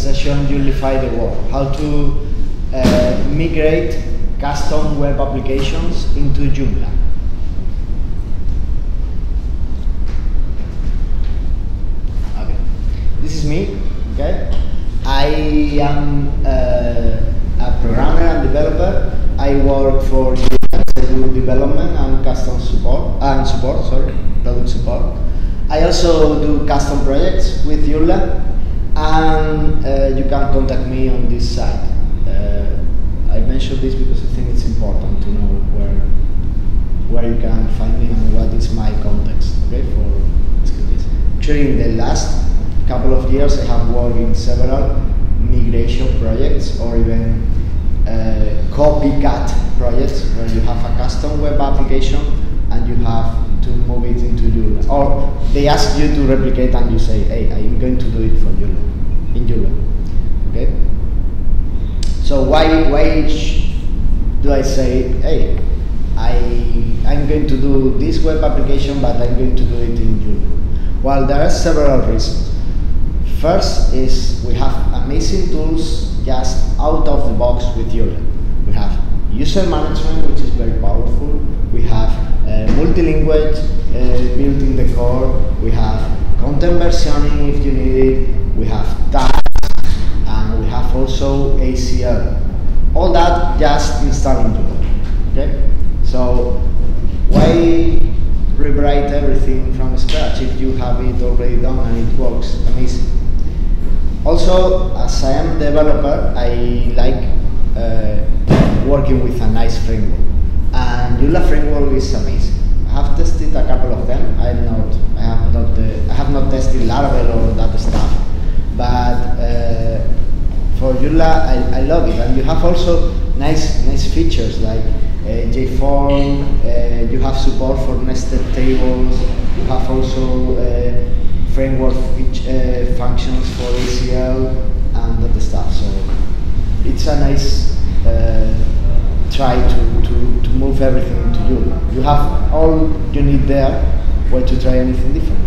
session Joomlify the world, how to migrate custom web applications into Joomla. Okay, this is me. Okay, I am a programmer and developer. I work for Joomla development and custom support and product support. I also do custom projects with Yula, and you can contact me on this site. I mentioned this because I think it's important to know where you can find me and what is my context, okay, for this. During the last couple of years I have worked in several migration projects or even copycat projects where you have a custom web application and you have to move it into Yula, or they ask you to replicate and you say, hey, I'm going to do it for Yula, in Yula, okay? So why do I say, hey, I'm going to do this web application, but I'm going to do it in Yula? Well, there are several reasons. First is we have amazing tools just out of the box with Yula. We have user management, which is very powerful. We have multi-language built in the core. We have content versioning if you need it. We have tags, and we have also ACL. All that just installed into it. Okay? So why rewrite everything from scratch if you have it already done and it works amazing? Also, as I am a developer, I like working with a nice framework. And Yula framework is amazing. I have tested a couple of them. I have not tested Laravel or that stuff. But for Yula, I love it. And you have also nice features like JForm. You have support for nested tables. You have also framework functions for ACL and that stuff. So it's a nice try to move everything to Yula. You have all you need there, where to try anything different.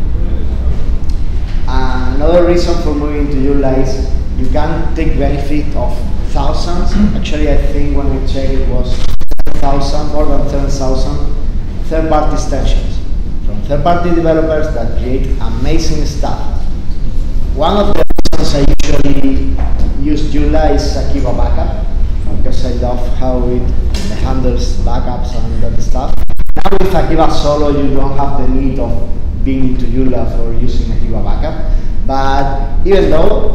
Another reason for moving to Yula is you can take benefit of thousands. Actually, I think when we checked it was 10,000, more than 10,000 third-party extensions from third-party developers that create amazing stuff. One of the reasons I usually use Yula is Akeeba Backup, because I love how it handles backups and that stuff. Now with Akeeba Solo, you don't have the need of being into Yula for using Akeeba Backup. But even though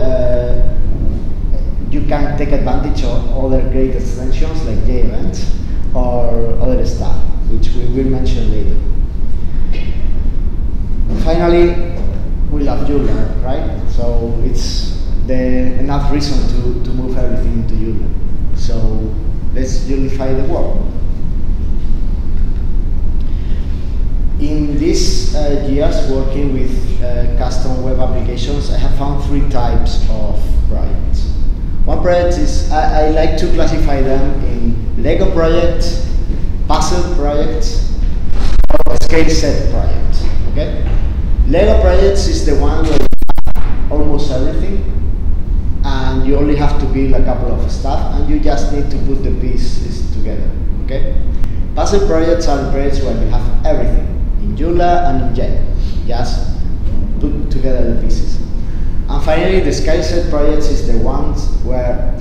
you can take advantage of other great extensions like J-Events or other stuff, which we will mention later. Finally, we love Yula, right? So it's enough reason to move everything to Yula. So let's Joomlify the world. In these years working with custom web applications, I have found three types of projects. One project is, I like to classify them in Lego projects, puzzle projects, or scale set projects. Okay? Lego projects is the one where you have almost everything, and you only have to build a couple of stuff, and you just need to put the pieces together, okay? Puzzle projects are projects where you have everything, in Yula and in J. Just put together the pieces. And finally, the scale set projects is the ones where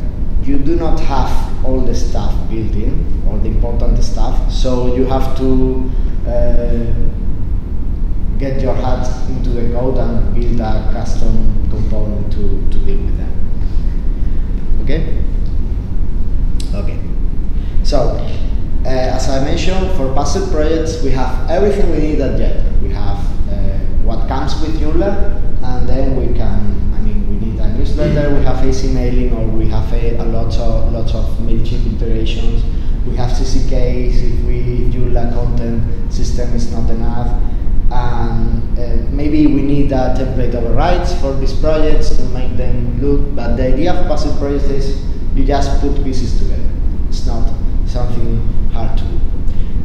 you do not have all the stuff built in, all the important stuff, so you have to get your hands into the code and build a custom component to deal with them. Okay? Okay. So, as I mentioned, for puzzle projects, we have everything we need at J. We have what comes with Yula, and then we can, we need a newsletter, we have AcyMailing, or we have lots of MailChimp integrations, we have CCKs if Yula content system is not enough, and maybe we need a template overrides for these projects to make them look, but the idea of puzzle projects is you just put pieces together. It's not something hard to do.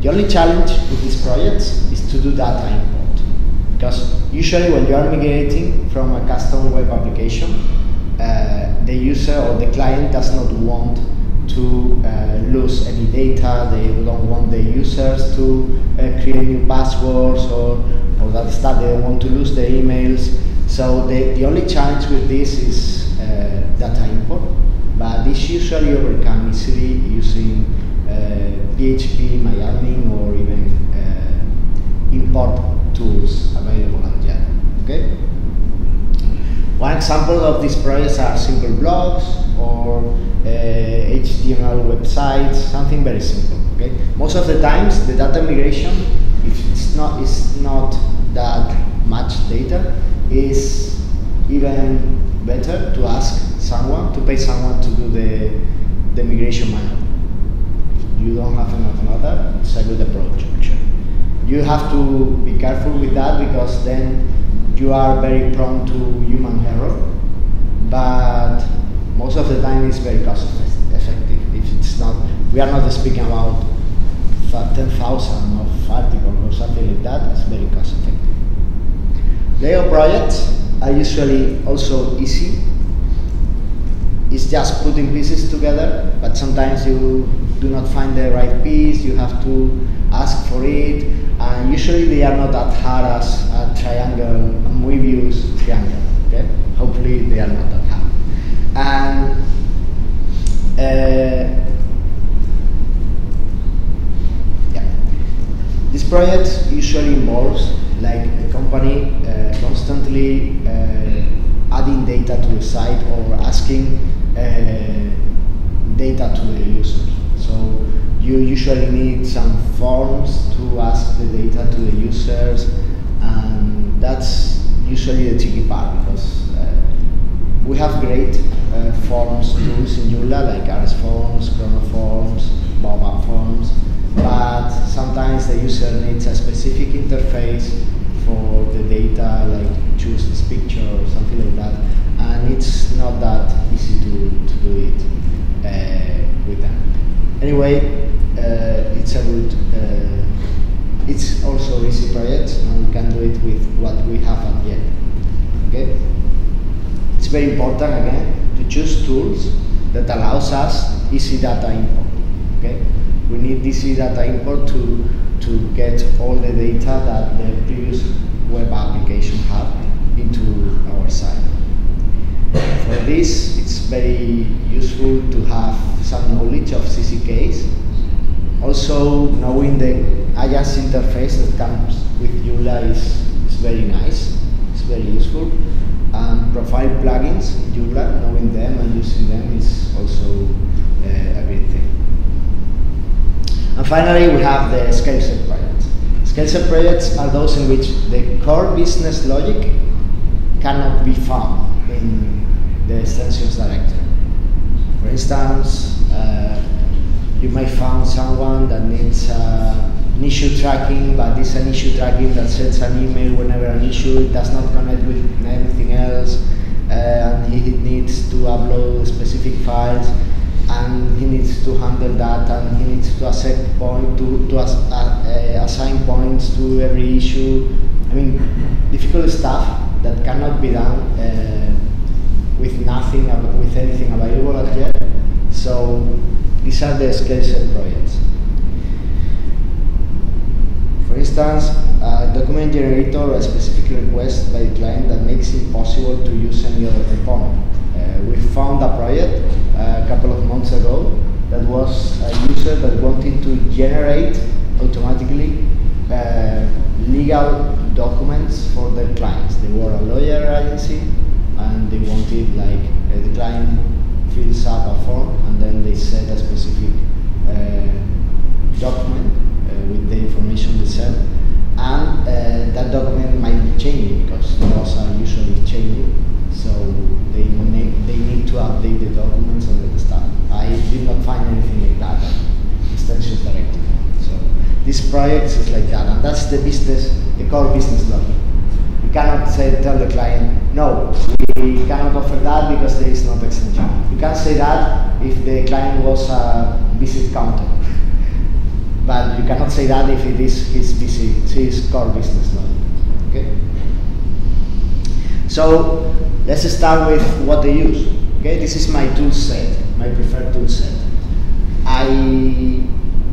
The only challenge with these projects is to do data import, because usually when you are migrating from a custom web application, the user or the client does not want to lose any data. They don't want the users to create new passwords or that stuff. They don't want to lose their emails. So the only challenge with this is data import, but this usually overcome easily using PHP, MyAdmin, or even import tools available on Java. Okay? One example of these projects are simple blogs or HTML websites, something very simple. Okay? Most of the times, the data migration, if it's not that much data, is even better to ask someone, to pay someone to do the migration manually. You don't have enough data, it's a good approach actually. You have to be careful with that because then you are very prone to human error, but most of the time it's very cost effective. If it's not, we are not speaking about 10,000 of articles or something like that, it's very cost effective. Layer projects are usually also easy. It's just putting pieces together, but sometimes you do not find the right piece, you have to ask for it, and usually they are not that hard as a triangle, a Moebius triangle, okay? Hopefully they are not that hard. And yeah, this project usually involves like a company constantly adding data to the site or asking data to the user. So you usually need some forms to ask the data to the users, and that's usually the tricky part because we have great forms tools in Yula like RSForms, ChronoForms, BobAppForms, but sometimes the user needs a specific interface for the data, like choose this picture or something like that, and it's not that easy to do it with them. Anyway, it's a good, it's also easy project, and we can do it with what we have at yet. Okay, it's very important again to choose tools that allows us easy data import. Okay, we need easy data import to get all the data that the previous web application had into our site. For this, it's very useful to have some knowledge of CCKs. Also, knowing the IaaS interface that comes with Yula is very nice, it's very useful. And profile plugins in Yula, knowing them and using them is also a great thing. And finally, we have the scale set projects. Scale set projects are those in which the core business logic cannot be found in the extensions directory. For instance, you might find someone that needs an issue tracking, but it's an issue tracking that sends an email whenever an issue, it does not connect with anything else, and he needs to upload specific files, and he needs to handle that, and he needs to assign points to every issue. I mean, difficult stuff that cannot be done with anything available as yet. So these are the scale set projects. For instance, a document generator or a specific request by the client that makes it possible to use any other component. We found a project a couple of months ago that was a user that wanted to generate automatically legal documents for their clients. They were a lawyer agency, and they wanted like the client fills up a form and then they set a specific document with the information they sell, and that document might be changing because laws are usually changing, so they need to update the documents and the stuff. I did not find anything like that in extensions directive. So this project is like that, and that's the business, the core business logic. You cannot say, tell the client, no, we cannot offer that because there is not extension. You can say that if the client was a visit counter, but you cannot say that if it is his core business logic. Okay? So Let's start with what they use. Okay, this is my tool set, my preferred tool set.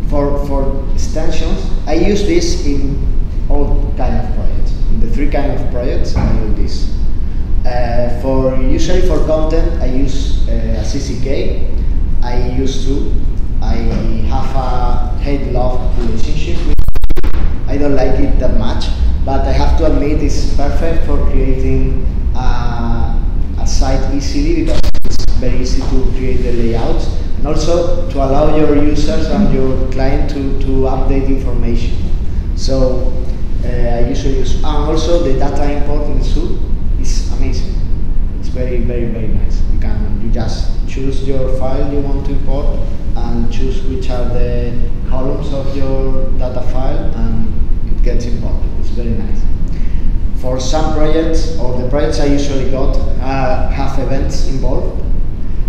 For extensions, I use this in all kind of projects. In the three kind of projects, I use this. Usually for content, I use a CCK. I use Zoo. I have a hate-love relationship with it. I don't like it that much, but I have to admit it's perfect for creating a site easily because it's very easy to create the layouts and also to allow your users and your client to update information. So I usually use, and also the data import in Zoo is amazing. It's very, very, very nice. You just choose your file you want to import and choose which are the columns of your data file and it gets imported. It's very nice. For some projects, or the projects I usually got have events involved,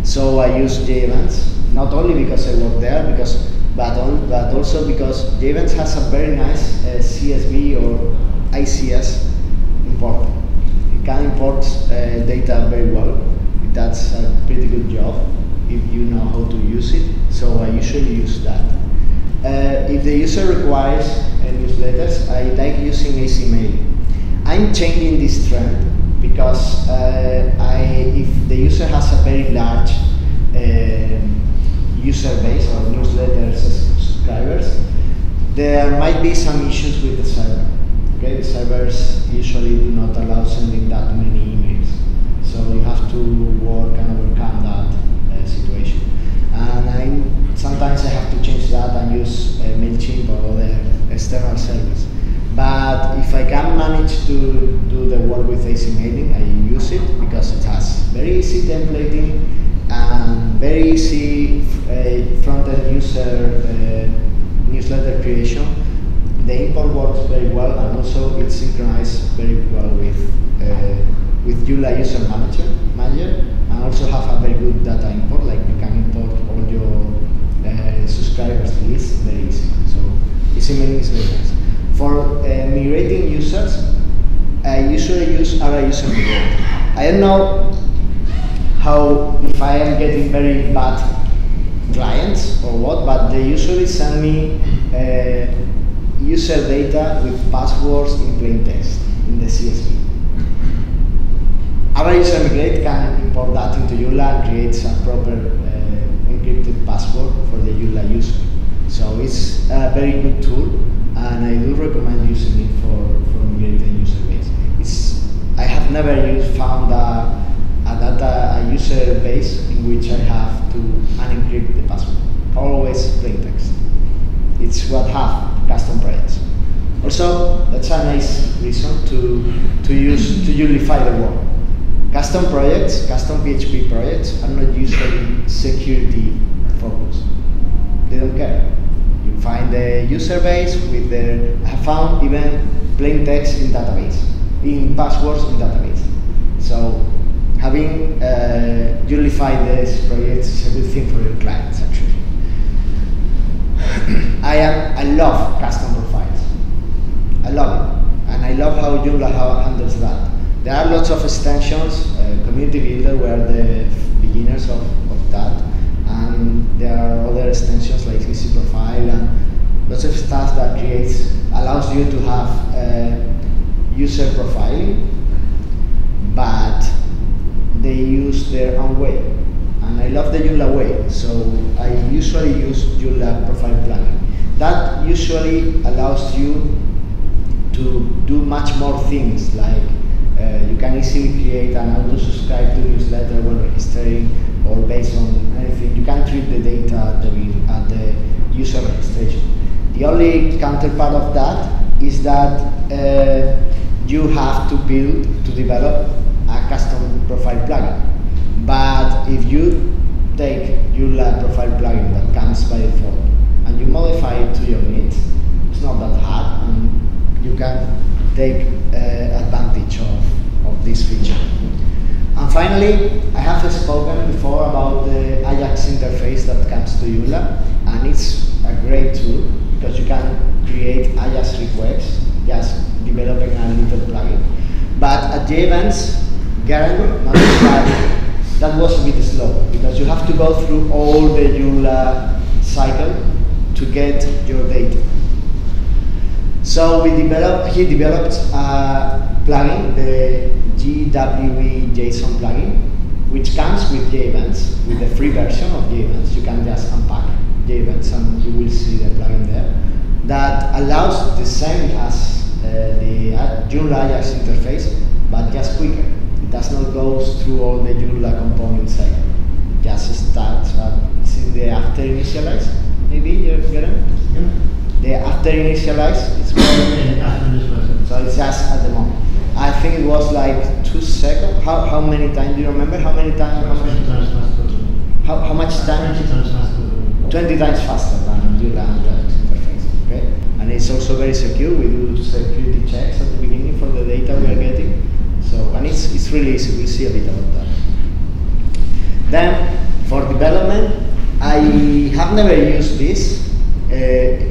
so I use J-Events, not only because I work there, but also because J-Events has a very nice CSV or ICS import. It can import data very well. That's a pretty good job if you know how to use it, so I usually use that. If the user requires newsletters, I like using AcyMailing. I'm changing this trend because if the user has a very large user base or newsletter subscribers, there might be some issues with the server. Okay, the servers usually do not allow sending that many emails. So you have to work and overcome that situation. And sometimes I have to change that and use MailChimp or other external service. But if I can manage to do the work with AcyMailing, I use it because it has very easy templating and very easy front-end user newsletter creation. The import works very well and also it synchronizes very well with Yula user manager, and also have a very good data import. Like you can import all your subscribers list very easy. So AcyMailing is very nice. For migrating users, I usually use our user migrate. I don't know how if I am getting very bad clients or what, but they usually send me user data with passwords in plain text in the CSV. Our user migrate can import that into Yula and creates a proper encrypted password for the Yula user. So it's a very good tool, and I do recommend using it for migrating user base. I have never found a user base in which I have to unencrypt the password. Always plain text. It's what have custom projects. Also, that's a nice reason to Joomlify the work. Custom projects, custom PHP projects are not usually security focused. They don't care. You find the user base with their, I found even plain text in database, in passwords in database. So having Joomlify these projects is a good thing for your clients actually. I love custom profiles. I love it. And I love how Joomla handles that. There are lots of extensions, Community Builder were the beginners of that, and there are other extensions like CC Profile and lots of stuff that allows you to have user profiling, but they use their own way, and I love the Joomla way, so I usually use Joomla Profile plugin. That usually allows you to do much more things like you can easily create an auto-subscribe to newsletter when registering or based on anything. You can treat the data at the user registration. The only counterpart of that is that you have to develop a custom profile plugin. But if you take your profile plugin that comes by default and you modify it to your needs, it's not that hard and you can take advantage of this feature. And finally, I have spoken before about the Ajax interface that comes to Yula, and it's a great tool because you can create Ajax requests, just developing a little plugin. But at J-Events, Gangor, that was a bit slow because you have to go through all the Yula cycle to get your data. So we developed, he developed a plugin, the GWE JSON plugin, which comes with J-Events, with the free version of J-Events. You can just unpack J-Events and you will see the plugin there that allows the same as the Joomla Ajax interface, but just quicker. It does not go through all the Joomla component cycle. It just starts in the after initialize, maybe you get it? Yeah. The after initialize, it's more so it's just at the moment. I think it was like 2 seconds. How many times? Do you remember how many times? How much time? 20 times faster. 20 times faster than Joomla interface. Okay, and it's also very secure. We do security checks at the beginning for the data we are getting. So and it's really easy. We'll see a bit about that. Then for development, I have never used this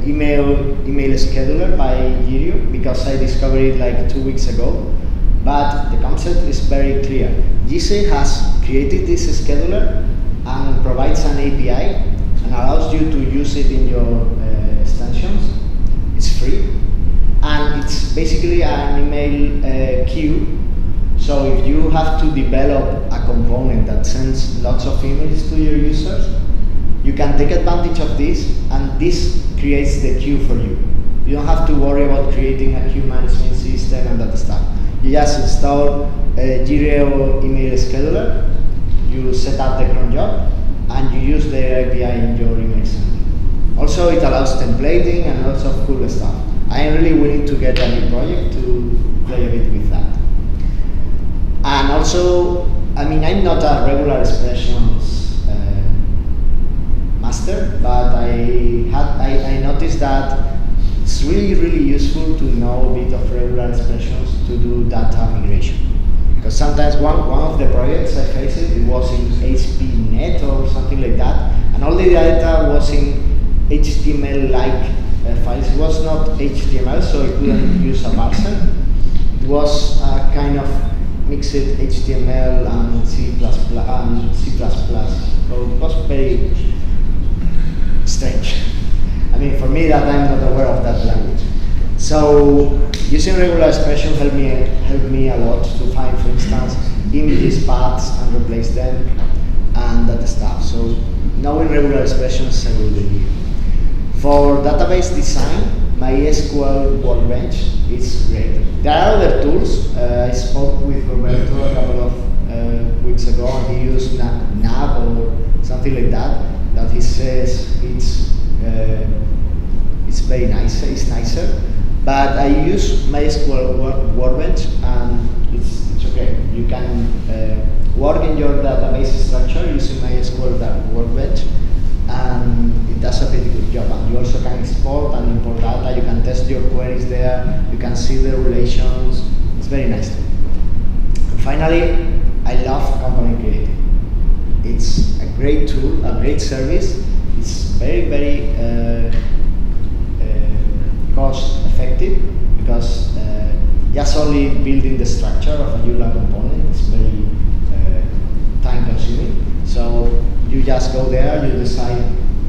email scheduler by Jirio because I discovered it like 2 weeks ago. But the concept is very clear. GC has created this scheduler and provides an API and allows you to use it in your extensions. It's free. And it's basically an email queue. So if you have to develop a component that sends lots of emails to your users, you can take advantage of this, and this creates the queue for you. You don't have to worry about creating a queue management system and that stuff. You just install a Jirio email scheduler, you set up the cron job, and you use the API in your email sending. Also, it allows templating and lots of cool stuff. I am really willing to get a new project to play a bit with that. And also, I mean, I'm not a regular expressions master, but I noticed that it's really useful to know a bit of regular expressions to do data migration. Because sometimes one of the projects I faced, it was in HPNet or something like that, and all the data was in HTML-like files. It was not HTML, so it couldn't use a parser. It was a kind of mixed HTML and C++ code. It was very strange. I mean, for me, that I'm not aware of that language. So using regular expression helped me a lot to find, for instance, images, paths, and replace them, and that stuff. So knowing regular expressions I will do. For database design, MySQL Workbench is great. There are other tools. I spoke with Roberto a couple of weeks ago, and he used Nav or something like that. That he says it's very nice, it's nicer. But I use MySQL Workbench and it's okay. You can work in your database structure using MySQL Workbench and it does a pretty good job. And you also can export and import data, you can test your queries there, you can see the relations. It's very nice. And finally, I love Component Creator. It's a great tool, a great service. It's very cost effective because just only building the structure of a Yula component is very time consuming. So you just go there, you decide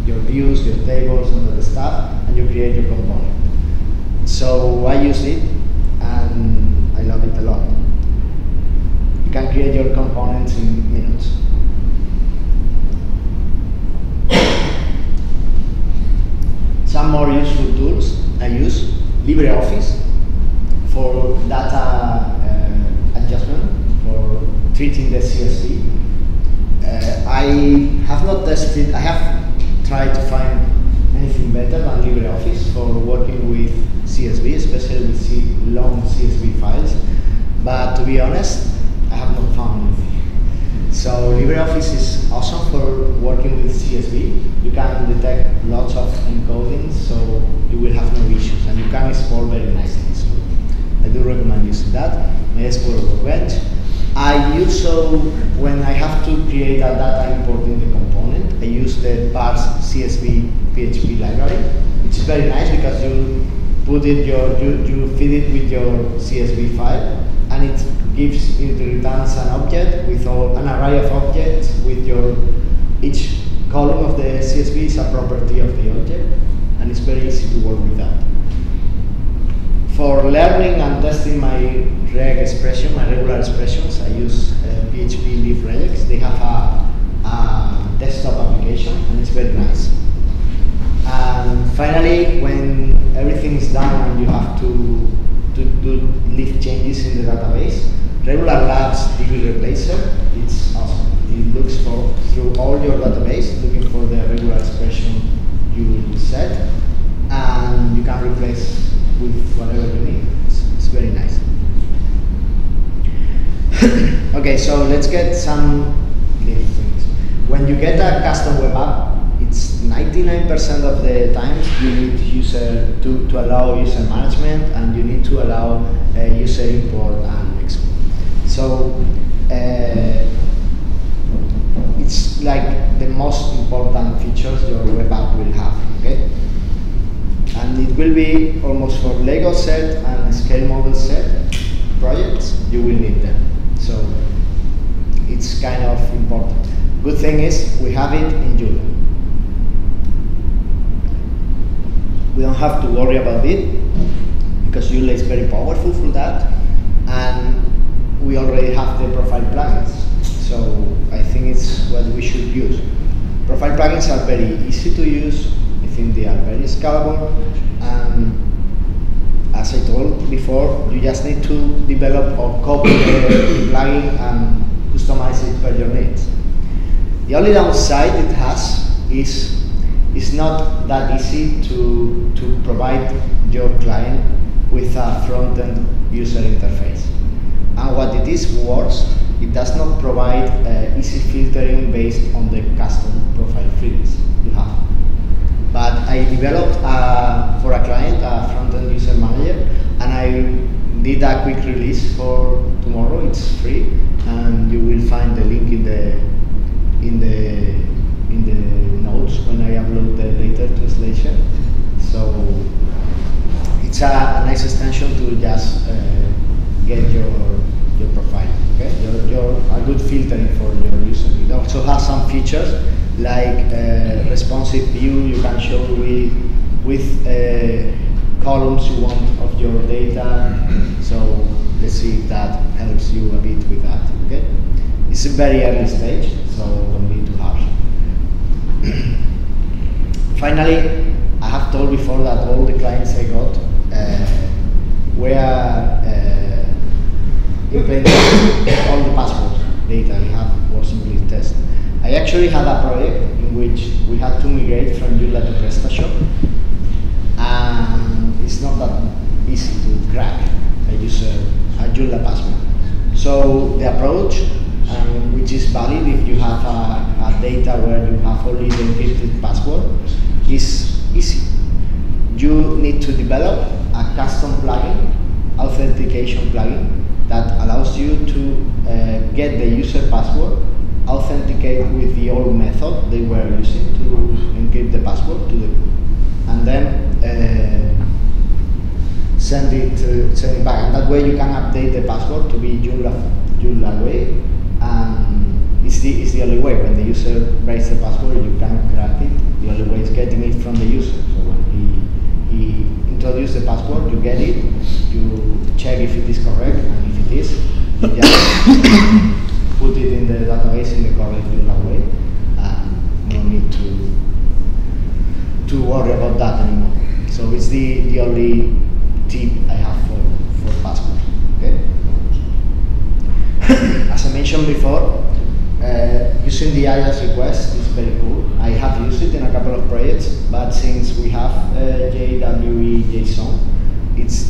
your views, your tables, and other stuff, and you create your component. So I use it and I love it a lot. You can create your components in minutes. Some more useful tools I use, LibreOffice for data adjustment, for treating the CSV. I have tried to find anything better than LibreOffice for working with CSV, especially with long CSV files. But to be honest, I have not found anything. So LibreOffice is awesome for working with CSV. You can detect lots of encodings, so you will have no issues, and you can explore very nicely. So I do recommend using that. MySQL Workbench. I use when I have to create a data import in the component, I use the parse CSV PHP library, which is very nice because you feed it with your CSV file, and it gives it returns an object with an array of objects with your each column of the CSV is a property of the object, and it's very easy to work with that. For learning and testing my reg expression, my regular expressions, I use PHP Live Regex. They have a desktop application, and it's very nice. And finally, when everything is done and you have to do leaf changes in the database, Regular Labs DB Replacer, it's awesome. It looks through all your database, looking for the regular expression you set, and you can replace with whatever you need. It's very nice. Okay, so let's get some little things. When you get a custom web app, it's 99% of the times you need to allow user management, and you need to allow user import and export. So it's like the most important features your web app will have. Okay, and it will be almost for Lego set and scale model set projects. You will need them. So it's kind of important. Good thing is we have it in Yula. We don't have to worry about it because Yula is very powerful for that, and we already have the profile plugins, so I think it's what we should use. Profile plugins are very easy to use. I think they are very scalable, and as I told before, you just need to develop or copy the plugin and customize it per your needs. The only downside it has is it's not that easy to provide your client with a front-end user interface. And what it is worse, it does not provide easy filtering based on the custom profile fields you have. But I developed for a client a front-end user manager, and I did a quick release for tomorrow. It's free, and you will find the link in the notes when I upload the later translation. So it's a nice extension to just get your profile, okay? A good filtering for your user. It also has some features like responsive view. You can show with columns you want of your data. So let's see if that helps you a bit with that, okay? It's a very early stage, so don't be too harsh. Finally, I have told before that all the clients I got were implementing all the password data we have was in Blink test. I actually had a project in which we had to migrate from Yula to PrestaShop, and it's not that easy to crack a user a Yula password. So the approach, which is valid if you have a data where you have only the encrypted password, is easy. You need to develop a custom plugin, authentication plugin, that allows you to get the user password, authenticate with the old method they were using to encrypt the password, and then send it back. And that way you can update the password to be Joomla way. And it's the only way. When the user writes the password, you can't crack it. The only way is getting it from the user. So when he introduces the password, you get it, you check if it is correct, and if it is, you just put it in the database in the correct way, and no need to worry about that anymore. So it's the only tip I have for password. As I mentioned before, using the alias request is very cool. I have used it in a couple of projects, but since we have JWE JSON, it's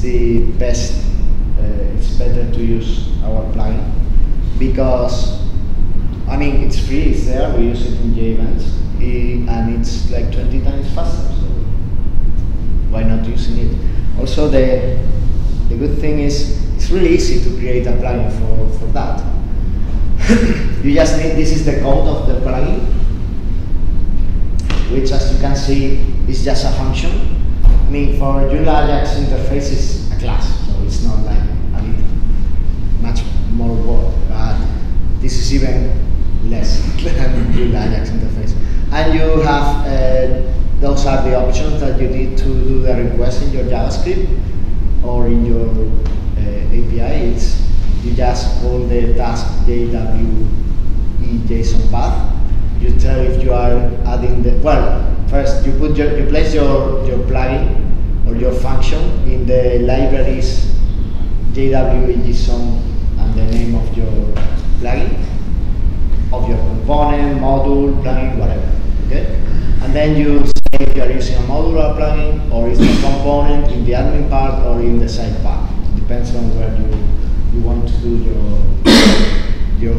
better to use our plugin because, I mean, it's free, it's there, we use it in J-Events, and it's like 20 times faster, so why not using it? Also, the good thing is, it's really easy to create a plugin for that. You just need, this is the code of the plugin, which as you can see is just a function. I mean, for Yula Ajax interface is a class, so it's not like a little much this is even less than Yula Ajax interface. And you have, those are the options that you need to do the request in your JavaScript or in your API. It's, you just call the task JWE JSON path. You tell if you are adding the, well, first you put your, you place your plugin or your function in the libraries JWE JSON and the name of your plugin, of your component, module, plugin, whatever. Okay? And then you say if you are using a module or plugin, or is the component in the admin part or in the side part. It depends on where you want to do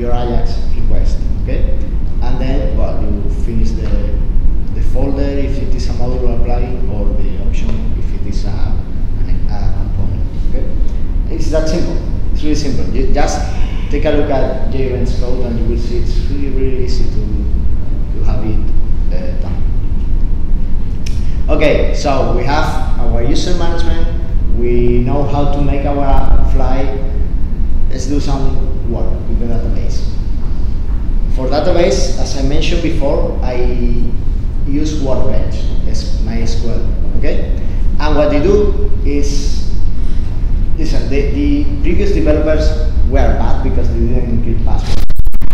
your Ajax request. Okay? And then, well, you finish the folder if it is a module or plugin, or the option if it is a component. Okay? It's that simple. It's really simple. You just take a look at J-Events code and you will see it's really, really easy to have it done. Okay, so we have our user management. We know how to make our app fly. Let's do some work with the database. For database, as I mentioned before, I use Workbench as MySQL, okay? And what they do is, listen, the previous developers were bad because they didn't encrypt passwords.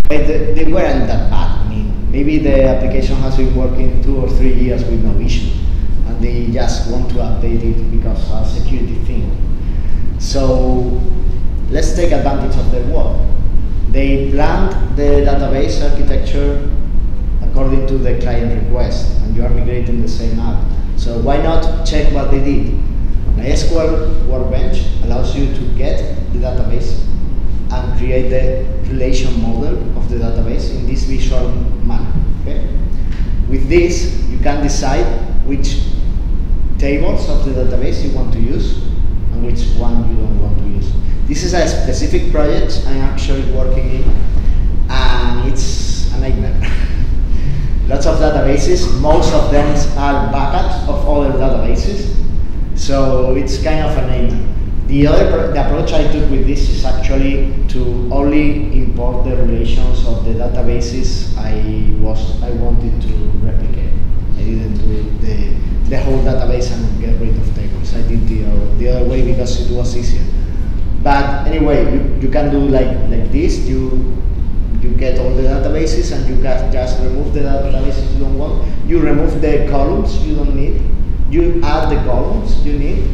But they weren't that bad. I mean, maybe the application has been working 2 or 3 years with no issue, and they just want to update it because of a security thing. So let's take advantage of their work. They planned the database architecture according to the client request, and you are migrating the same app. So why not check what they did? MySQL Workbench allows you to get the database and create the relation model of the database in this visual manner. Okay? With this, you can decide which tables of the database you want to use and which one you don't want to use. This is a specific project I'm actually working in, and it's a nightmare. Lots of databases, most of them are backups of other databases, so it's kind of a nightmare. The approach I took with this is actually to only import the relations of the databases I wanted to replicate. I didn't do the whole database and get rid of tables. I did the other way because it was easier. But anyway, you can do like this. You get all the databases and you can just remove the databases you don't want. You remove the columns you don't need. You add the columns you need.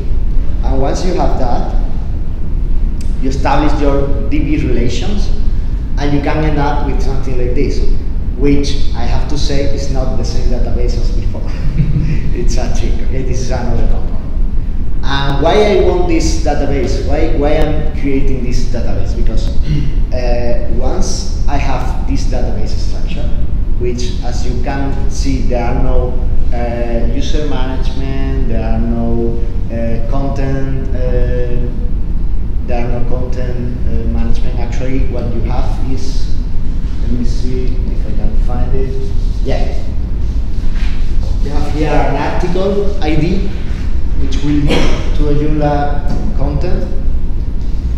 And once you have that, you establish your DB relations, and you can end up with something like this, which I have to say is not the same database as before. It's a trick, okay? This is another component. And why I want this database? Why I'm creating this database? Because once I have this database structure, which as you can see, there are no user management, there are no content, management. Actually, what you have is, let me see if I can find it. Yeah, you have here an article ID, which will move to a Joomla content,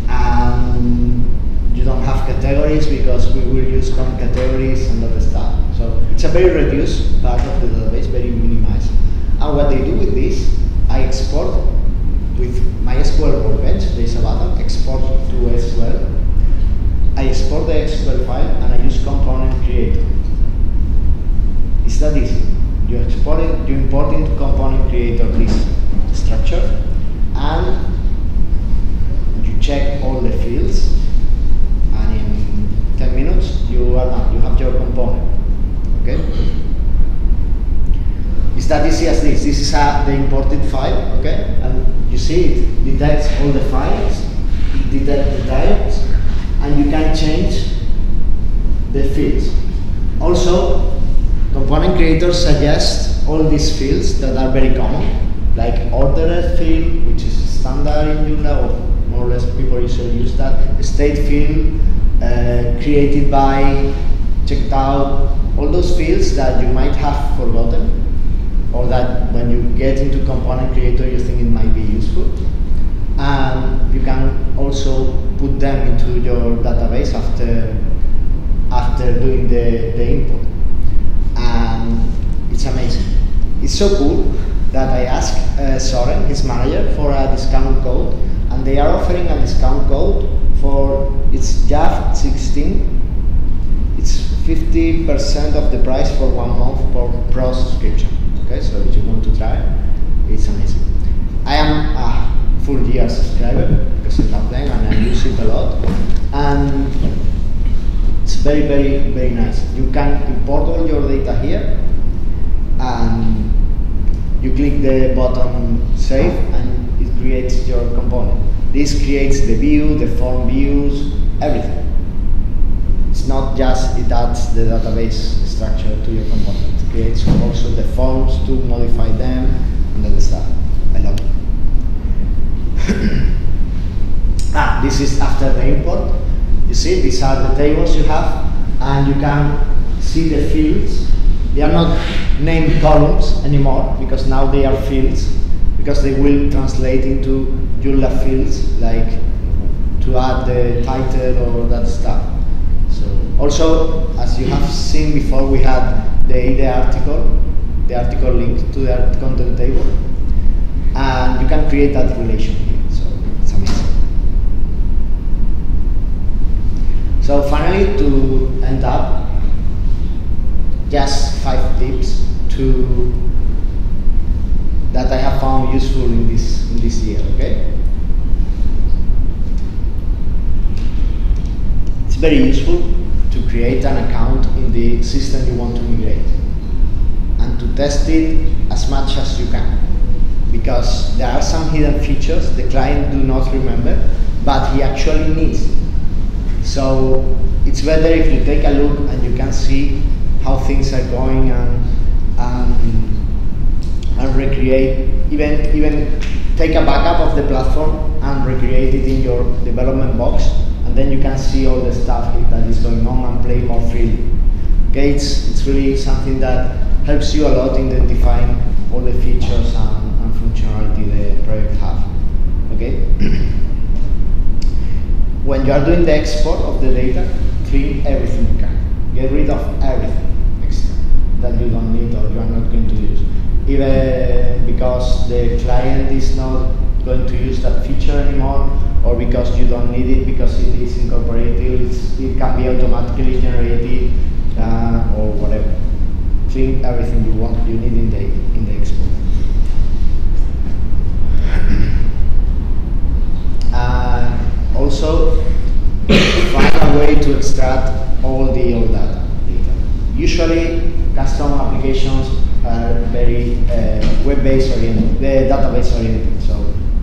and you don't have categories because we will use common categories and other stuff. So it's a very reduced part of the database, very minimized. And what they do with this, I export with MySQL Workbench, there's a button, export to SQL. I export the SQL file and I use Component Creator. It's that easy. You import into Component Creator list structure, and you check all the fields, and in 10 minutes you have your component. Okay? It's that easy as this. This is the imported file, okay? And you see it detects all the files, it detects the types, and you can change the fields. Also, Component Creator suggests all these fields that are very common, like ordered field, which is standard in Joomla, or more or less people usually use that, state field, created by, checked out, all those fields that you might have forgotten, or that when you get into Component Creator you think it might be useful. and you can also put them into your database after doing the input. And it's amazing. It's so cool that I asked Soren, his manager, for a discount code, and they are offering a discount code for it's JAB16. It's 50% of the price for 1 month per pro subscription. Okay, so if you want to try, it's amazing. I am a full year subscriber because I love them and I use it a lot. And it's very, very, very nice. You can import all your data here, and you click the button save, and it creates your component. This creates the view, the form views, everything. It's not just it adds the database structure to your component. It creates also the forms to modify them and all the stuff. I love it. This is after the import. You see, these are the tables you have, and you can see the fields. They are not named columns anymore because now they are fields, because they will translate into Joomla fields, like to add the title or that stuff. So also, as you have seen before, we had the article link to the content table, and you can create that relation here. So it's amazing. So finally, to end up, just 5 tips that I have found useful in this year. Okay, it's very useful to create an account in the system you want to migrate and to test it as much as you can, because there are some hidden features the client do not remember, but he actually needs. So it's better if you take a look and you can see how things are going and recreate, even take a backup of the platform and recreate it in your development box, and then you can see all the stuff that is going on and play more freely. Okay, it's really something that helps you a lot in identifying all the features and functionality the project have. Okay. When you are doing the export of the data, clean everything you can. Get rid of everything that you don't need or you are not going to use, even because the client is not going to use that feature anymore, or because you don't need it because it is incorporated, it can be automatically generated or whatever. Clean everything you need in the export. Also, find a way to extract all the old data. Usually, custom applications are very web-based oriented, database oriented. So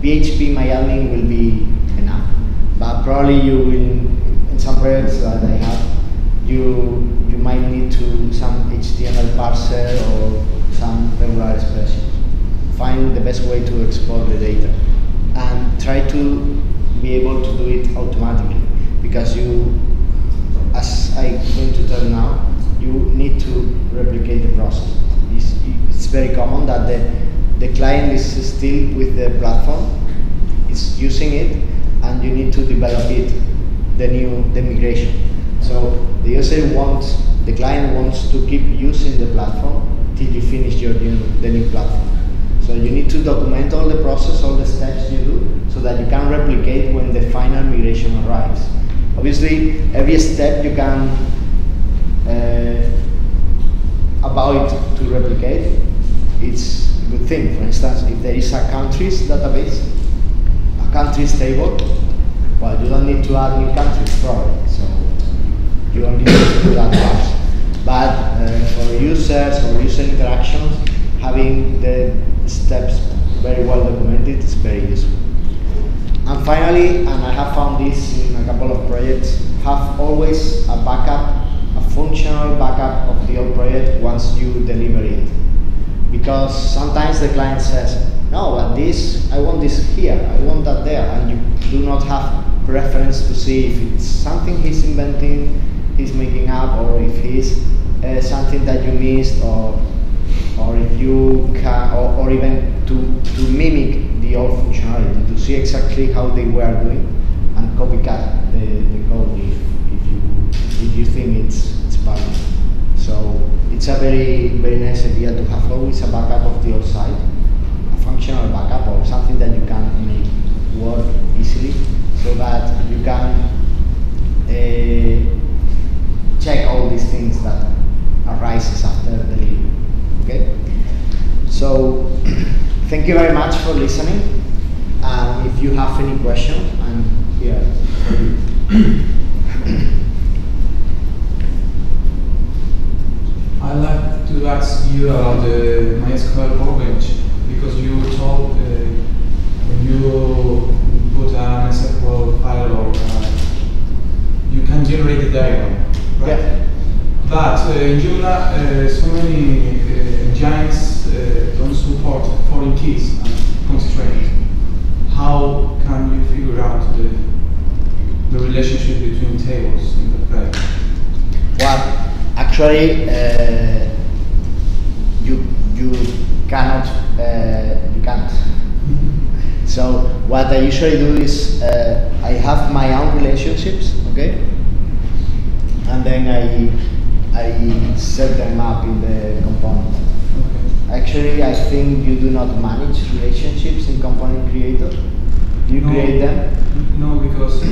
PHP MyAdmin will be enough, but probably you will, in some projects that I have, you might need to some HTML parser or some regular expressions. Find the best way to export the data and try to be able to do it automatically, because you, as I'm going to tell now, you need to replicate the process. It's very common that the client is still with the platform, is using it, and you need to develop it, the migration. So the user the client wants to keep using the platform till you finish the new platform. So you need to document all the process, all the steps you do, so that you can replicate when the final migration arrives. Obviously, every step you can to replicate, it's a good thing. For instance, if there is a countries database, a countries table, well, you don't need to add new countries probably, so you only need to do that much. But for users, for user interactions, having the steps very well documented is very useful. And finally, and I have found this in a couple of projects, have always a backup, functional backup of the old project once you deliver it, because sometimes the client says, no, but this, I want this here, I want that there, and you do not have reference to see if it's something he's inventing, he's making up, or if he's something that you missed, or if you can, or even to mimic the the old functionality to see exactly how they were doing and copycat the code if you think it's valid. So it's a very nice idea to have always a backup of the old site, a functional backup or something that you can make work easily, so that you can check all these things that arises after the delivery. Okay? So thank you very much for listening. If you have any questions, I'm here for you. I'd like to ask you about the MySQL Workbench, because you told when you put a MySQL file or you can generate a diagram, right? Yeah. But in Yula, so many engines don't support foreign keys and constraints. How can you figure out the relationship between tables in the file? Well, actually, you can't. So what I usually do is I have my own relationships, okay, and then I set them up in the component. Okay. Actually, I think you do not manage relationships in Component Creator. You create them? No, because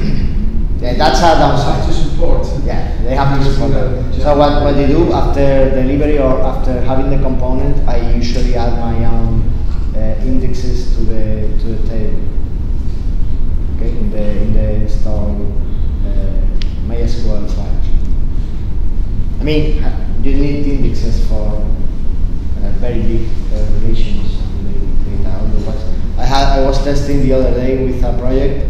yeah, that's a downside. They have to support. Yeah, they have to support them. So what you do after delivery or after having the component, I usually add my own indexes to the table. Okay, in the install MySQL file. I mean, you need indexes for very big relations and data. Otherwise, I was testing the other day with a project,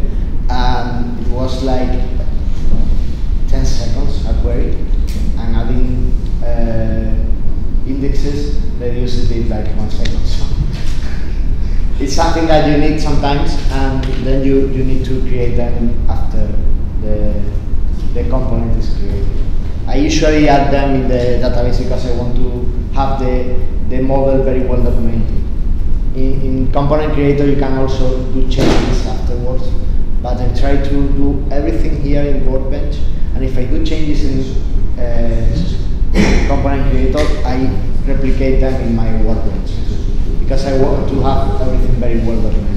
and it was like 10 seconds a query, and adding indexes reduces it like 1 second. So it's something that you need sometimes, and then you need to create them after the component is created. I usually add them in the database because I want to have the model very well documented. In Component Creator, you can also do changes afterwards, but I try to do everything here in Workbench, and if I do changes in Component Creator, I replicate them in my Workbench because I want to have everything very well documented.